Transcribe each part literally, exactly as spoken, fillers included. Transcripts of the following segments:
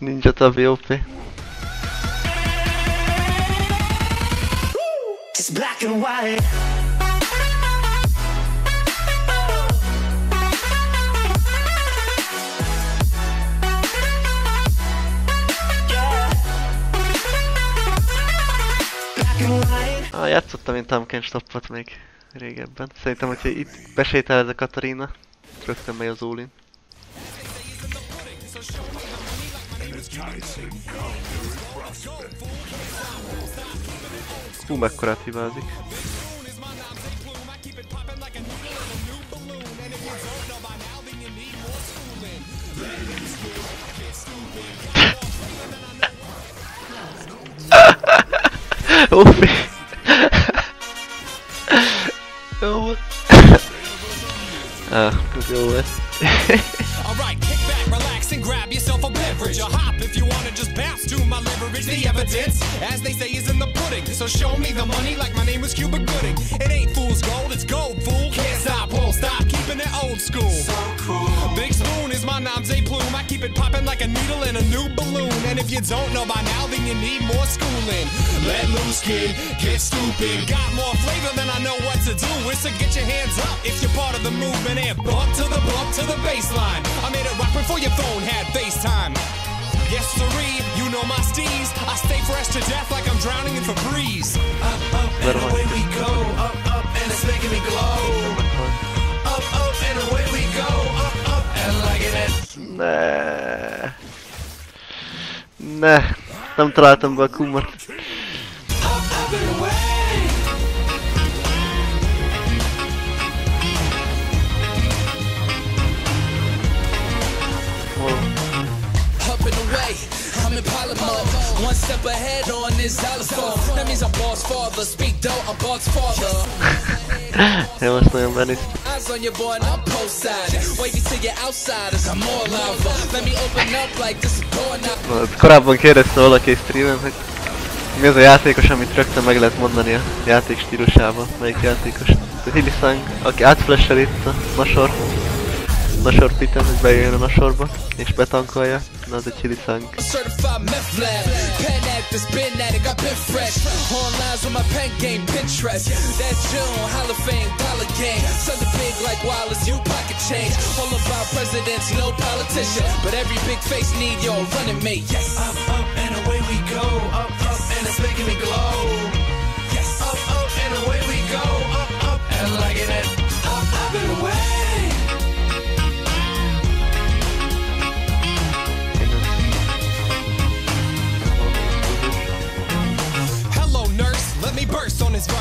Ninja tá bem O P. Ah, játszottam én Tamken's Topot még régebben. Szerintem, hogyha itt besétál ez a Katarina, rögtön megy a Zoolin. Hú, mekkorát hibázik. Ufi! Jó volt! Ah, jó volt! Grab yourself a beverage, a hop if you wanna just bounce to my leverage. The evidence, as they say, is in the pudding. So show me the money like my name is Cuba Gooding. It ain't fool's gold, it's gold, fool. Can't stop, won't stop, keeping it old school. So cool. Big Spoon is my nom de plume. I keep it popping like a needle in a new balloon. And if you don't know by now, then you need more schooling. Let loose, kid, get stupid. Got more flavor than I know what to do. It's to get your hands up if you're part of the movement. And bump to the bump to the baseline. I made it rock before your phone had FaceTime. Yes, siree, you know my steez. I stay fresh to death like I'm drowning in Febreze. Up, up, and away we go. Up, up, and it's making me glow. Up, up, and away we go. Up, up, and like it. Ne. Ne. Nem találtam be a kumot. Up, up, and away. I'm in pilot mode, one step ahead on this xylophone. That means I'm boss father, speak though, I'm boss father. Hey, what's going on, buddy? Eyes on your boy and I'm post-side. Wavy to your outsiders, I'm more lava. Let me open up like this is going up. Korábban kérdezte valaki egy streamen, hogy mi az a játékos, amit rögtön meg lehet mondani a játék stílusában. Melyik játékos? A Hillisang, aki átflashel itt a Nashor. Nashor Pitten, hogy bejöjjön a Nashorba, és betankolja. Na, az egy Hillisang.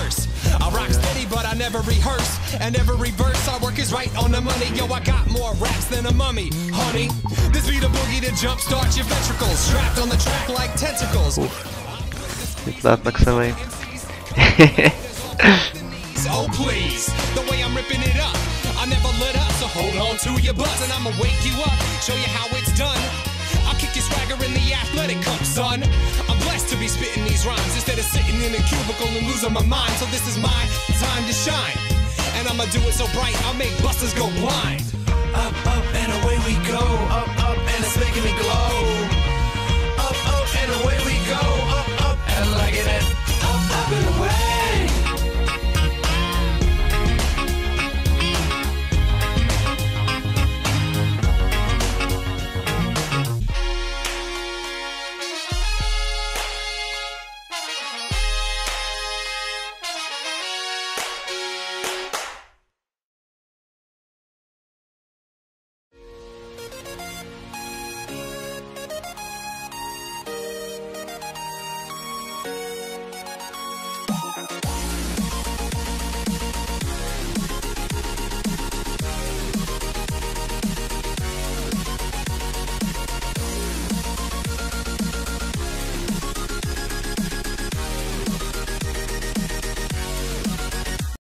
Verse. I rock steady, but I never rehearse. And every verse I work is right on the money. Yo, I got more raps than a mummy, honey. This be the boogie that jumpstart your ventricles. Strapped on the track like tentacles. It's not like something. Oh, please. The way I'm ripping it up. I never let up, so hold on to your butts. And I'ma wake you up, show you how it's done. I'll kick your swagger in the athletic cup, son. I'm blessed to be spitting these rhymes instead of sitting in a cubicle and losing my mind. So this is my time to shine, and I'ma do it so bright I'll make busters go blind. Up, up,